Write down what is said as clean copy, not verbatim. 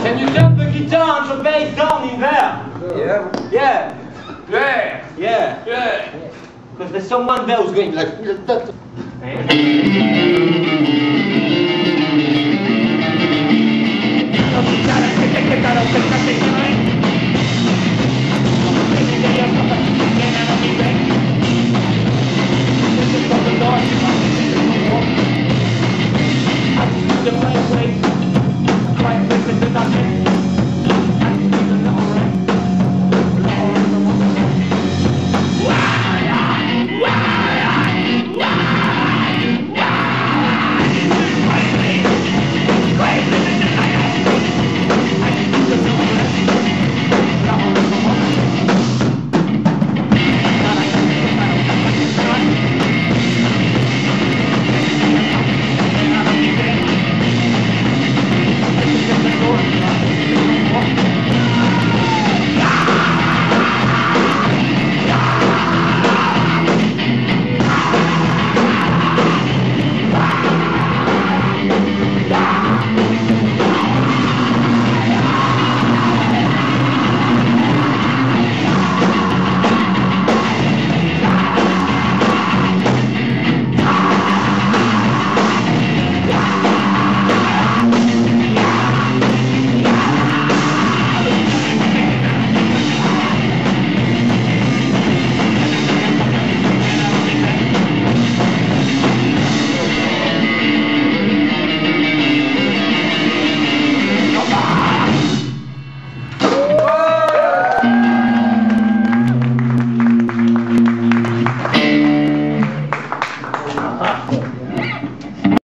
Can you jump the guitar and the bass down in there? Yeah. Yeah. Yeah. Yeah. Yeah. Because there's someone there who's going like that.